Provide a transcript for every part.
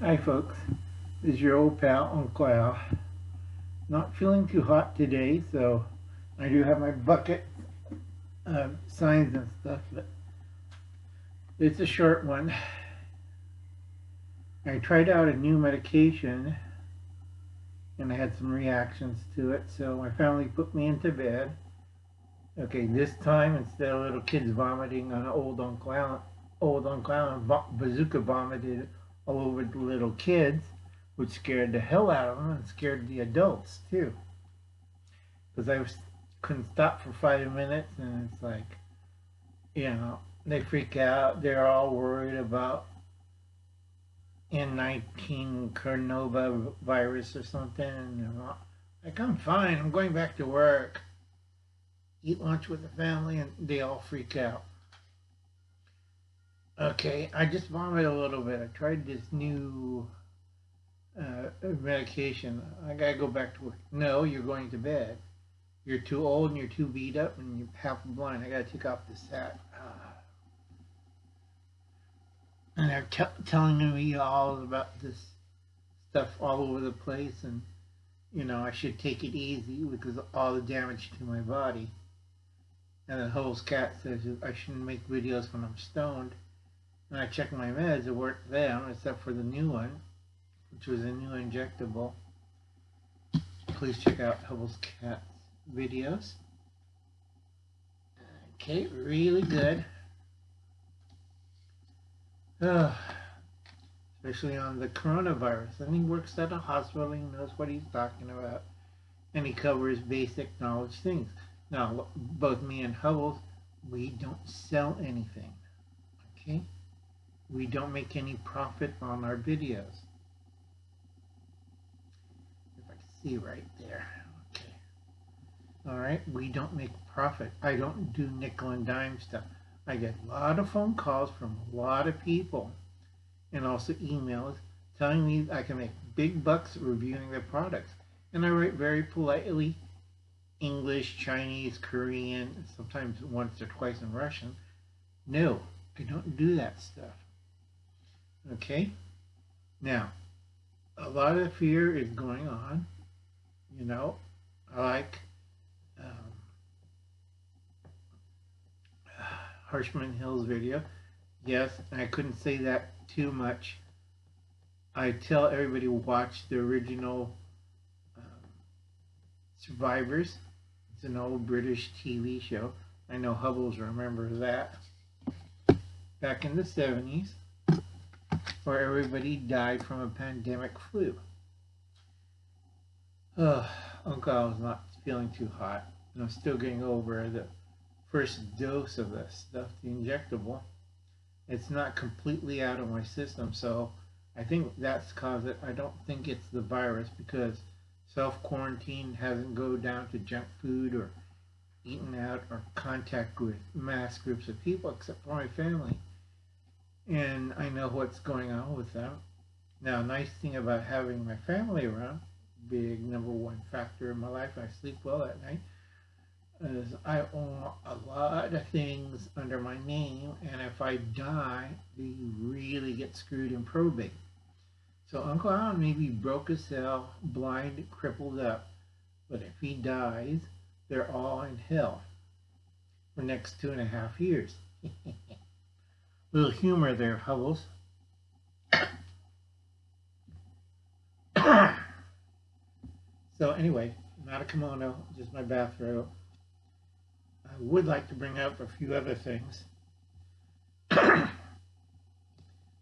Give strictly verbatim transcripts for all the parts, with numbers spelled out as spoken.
Hi folks, this is your old pal Uncle Al. Not feeling too hot today, so I do have my bucket of signs and stuff, but it's a short one. I tried out a new medication and I had some reactions to it, so my family put me into bed. Okay, this time instead of little kids vomiting on old Uncle Al, old Uncle Al and bazooka vomited all over the little kids, which scared the hell out of them and scared the adults too. Because I was, couldn't stop for five minutes and it's like, you know, they freak out. They're all worried about N nineteen Corona virus or something. And they're all like, I'm fine, I'm going back to work. Eat lunch with the family and they all freak out. Okay, I just vomited a little bit. I tried this new uh, medication. I gotta go back to work. No, you're going to bed. You're too old and you're too beat up and you're half blind. I gotta take off this hat. Uh, and they're t telling me all about this stuff all over the place, and you know, I should take it easy because of all the damage to my body. And the host cat says I shouldn't make videos when I'm stoned. And I checked my meds, it worked them, except for the new one, which was a new injectable. Please check out Hubble's Cat videos. Okay, really good. Oh, especially on the coronavirus. And he works at a hospital, he knows what he's talking about. And he covers basic knowledge things. Now, both me and Hubble, we don't sell anything, okay? We don't make any profit on our videos. If I can see right there, okay. All right, we don't make profit. I don't do nickel and dime stuff. I get a lot of phone calls from a lot of people and also emails telling me I can make big bucks reviewing their products. And I write very politely English, Chinese, Korean, sometimes once or twice in Russian. No, I don't do that stuff. Okay? Now, a lot of fear is going on. You know, I like um, Harshman Hills video. Yes, I couldn't say that too much. I tell everybody watch the original um, Survivors. It's an old British T V show. I know Hubbles remembers that. Back in the seventies, where everybody died from a pandemic flu. Oh, Uncle Al was not feeling too hot. And I'm still getting over the first dose of that stuff, the injectable. It's not completely out of my system, so I think that's caused it. I don't think it's the virus because self-quarantine hasn't go down to junk food or eating out or contact with mass groups of people except for my family. And I know what's going on with them. Now, nice thing about having my family around, big number one factor in my life, I sleep well at night, is I own a lot of things under my name, and if I die, they really get screwed in probate. So Uncle Al may be broke as hell, blind, crippled up, but if he dies, they're all in hell for the next two and a half years. Little humor there, Hubbles. So anyway, not a kimono, just my bathrobe. I would like to bring up a few other things.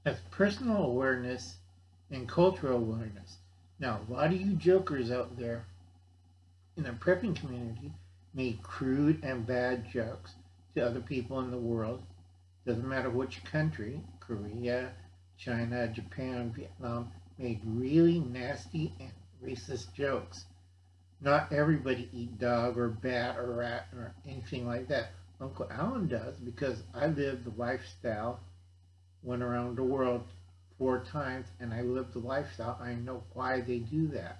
That's personal awareness and cultural awareness. Now, a lot of you jokers out there in the prepping community make crude and bad jokes to other people in the world. Doesn't matter which country, Korea, China, Japan, Vietnam, made really nasty and racist jokes. Not everybody eat dog or bat or rat or anything like that. Uncle Alan does because I lived the lifestyle, went around the world four times, and I lived the lifestyle. I know why they do that.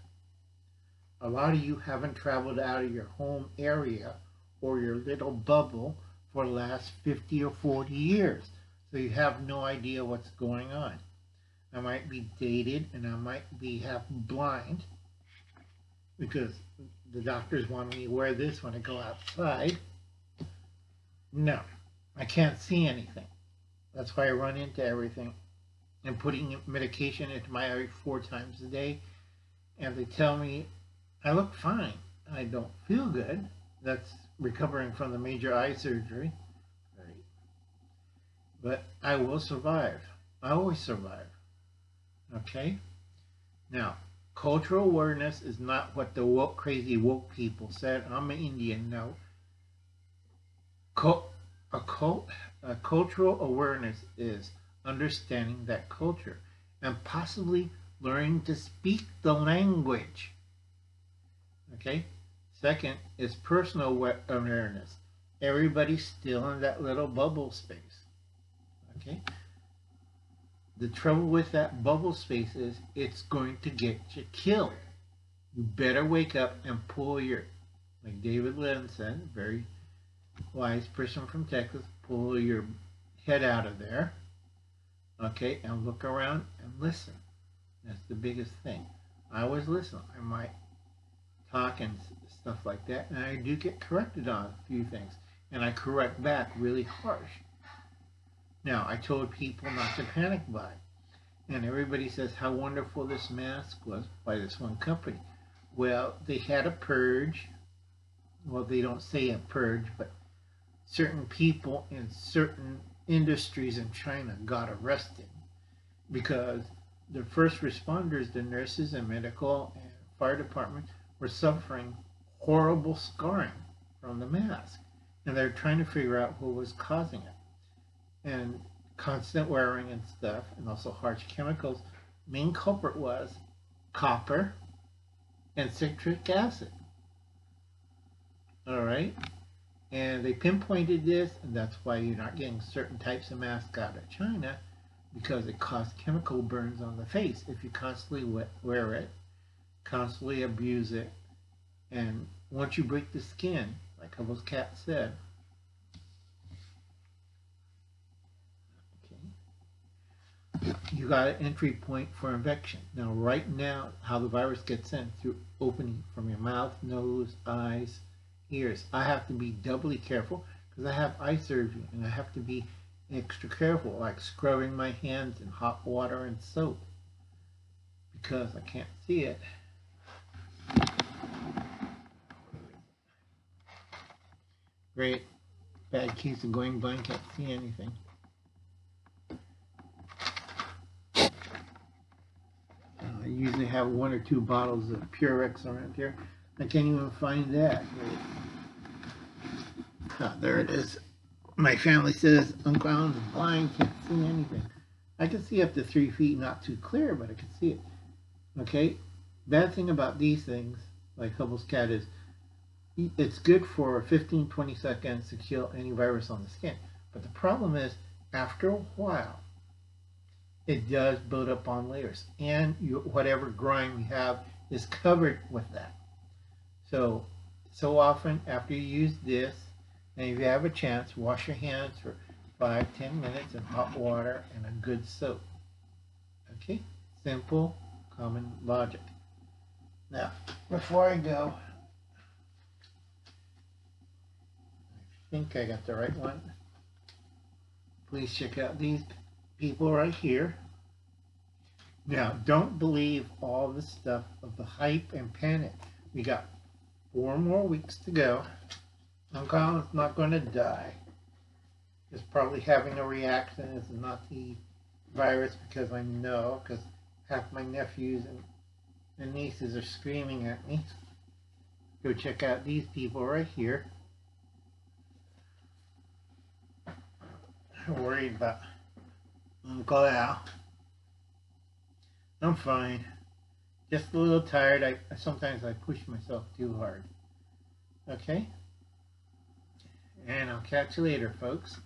A lot of you haven't traveled out of your home area or your little bubble for the last fifty or forty years. So you have no idea what's going on. I might be dated, and I might be half blind because the doctors want me to wear this when I go outside. No, I can't see anything. That's why I run into everything. I'm putting medication into my eye four times a day, and they tell me I look fine. I don't feel good. That's recovering from the major eye surgery. Right. But I will survive. I always survive. Okay? Now, cultural awareness is not what the woke, crazy woke people said. I'm an Indian, no. Cult, a, cult, a cultural awareness is understanding that culture and possibly learning to speak the language. Okay? Second is personal awareness. Everybody's still in that little bubble space. Okay? The trouble with that bubble space is it's going to get you killed. You better wake up and pull your, like David Lynn said, very wise person from Texas, pull your head out of there. Okay, and look around and listen. That's the biggest thing. I always listen. I might talk and stuff like that, and I do get corrected on a few things, and I correct back really harsh. Now, I told people not to panic buy, and everybody says how wonderful this mask was by this one company. Well, they had a purge. Well, they don't say a purge, but certain people in certain industries in China got arrested because the first responders, the nurses and medical and fire department, were suffering horrible scarring from the mask, and they're trying to figure out what was causing it. And constant wearing and stuff, and also harsh chemicals. Main culprit was copper and citric acid. All right, and they pinpointed this, and that's why you're not getting certain types of masks out of China, because it caused chemical burns on the face if you constantly wear it, constantly abuse it, and once you break the skin, like Hubble's cat said. Okay. You got an entry point for infection. Now, right now, how the virus gets in, through opening from your mouth, nose, eyes, ears. I have to be doubly careful because I have eye surgery, and I have to be extra careful, like scrubbing my hands in hot water and soap because I can't see it. Great. Bad case of going blind, can't see anything. Uh, I usually have one or two bottles of Purex around here. I can't even find that. Oh, there it is. My family says Uncle Al is blind, can't see anything. I can see up to three feet, not too clear, but I can see it. Okay? Bad thing about these things, like Hubble's cat, is it's good for fifteen to twenty seconds to kill any virus on the skin. But the problem is, after a while, it does build up on layers. And you, whatever grime you have is covered with that. So, so often after you use this, and if you have a chance, wash your hands for five to ten minutes in hot water and a good soap. Okay? Simple, common logic. Now, before I go, I think I got the right one. Please check out these people right here. Now, don't believe all the stuff of the hype and panic. We got four more weeks to go. Uncle Al's not going to die. He's probably having a reaction. It's not the virus, because I know, because half my nephews and, and nieces are screaming at me. Go check out these people right here. I'm worried about Uncle Al. I'm fine. Just a little tired. I sometimes I push myself too hard. Okay? And I'll catch you later, folks.